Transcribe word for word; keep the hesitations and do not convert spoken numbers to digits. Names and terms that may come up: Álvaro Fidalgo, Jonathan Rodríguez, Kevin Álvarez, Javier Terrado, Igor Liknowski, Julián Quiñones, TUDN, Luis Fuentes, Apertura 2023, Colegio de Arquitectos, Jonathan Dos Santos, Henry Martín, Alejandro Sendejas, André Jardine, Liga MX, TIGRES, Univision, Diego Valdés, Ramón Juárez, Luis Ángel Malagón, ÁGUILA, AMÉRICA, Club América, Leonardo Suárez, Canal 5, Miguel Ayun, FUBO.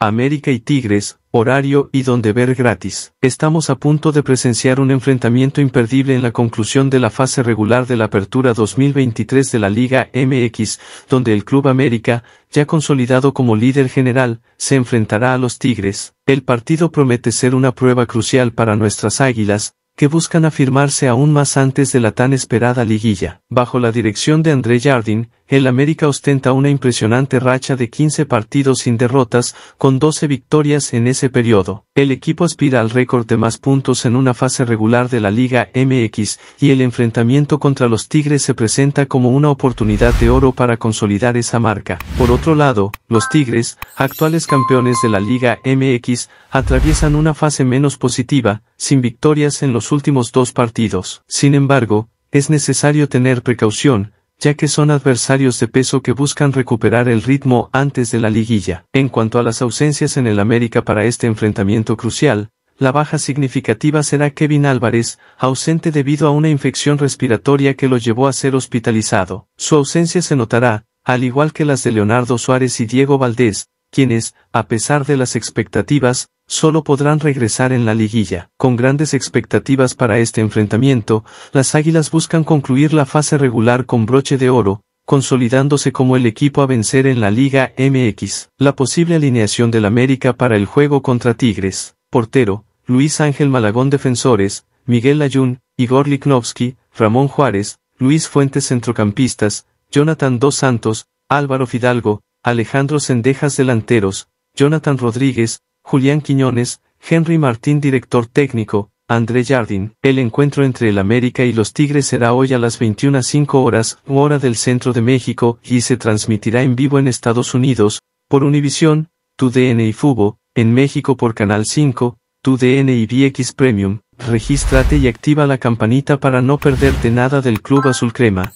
América y Tigres, horario y donde ver gratis. Estamos a punto de presenciar un enfrentamiento imperdible en la conclusión de la fase regular de la Apertura dos mil veintitrés de la Liga M X, donde el Club América, ya consolidado como líder general, se enfrentará a los Tigres. El partido promete ser una prueba crucial para nuestras águilas, que buscan afirmarse aún más antes de la tan esperada liguilla. Bajo la dirección de André Jardine, el América ostenta una impresionante racha de quince partidos sin derrotas, con doce victorias en ese periodo. El equipo aspira al récord de más puntos en una fase regular de la Liga M X, y el enfrentamiento contra los Tigres se presenta como una oportunidad de oro para consolidar esa marca. Por otro lado, los Tigres, actuales campeones de la Liga M X, atraviesan una fase menos positiva, sin victorias en los últimos dos partidos. Sin embargo, es necesario tener precaución, ya que son adversarios de peso que buscan recuperar el ritmo antes de la liguilla. En cuanto a las ausencias en el América para este enfrentamiento crucial, la baja significativa será Kevin Álvarez, ausente debido a una infección respiratoria que lo llevó a ser hospitalizado. Su ausencia se notará, al igual que las de Leonardo Suárez y Diego Valdés, quienes, a pesar de las expectativas, solo podrán regresar en la liguilla. Con grandes expectativas para este enfrentamiento, las Águilas buscan concluir la fase regular con broche de oro, consolidándose como el equipo a vencer en la Liga M X. La posible alineación del América para el juego contra Tigres: portero, Luis Ángel Malagón; defensores, Miguel Ayun, Igor Liknowski, Ramón Juárez; Luis Fuentes; centrocampistas, Jonathan Dos Santos, Álvaro Fidalgo, Alejandro Sendejas; delanteros, Jonathan Rodríguez, Julián Quiñones; Henry Martín, director técnico, André Jardine. El encuentro entre el América y los Tigres será hoy a las veintiuna cero cinco horas, hora del centro de México, y se transmitirá en vivo en Estados Unidos, por Univision, tu D N y FUBO, en México por Canal cinco, tu D N y V X Premium. Regístrate y activa la campanita para no perderte nada del Club Azul Crema.